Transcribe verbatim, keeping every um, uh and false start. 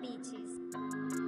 beaches.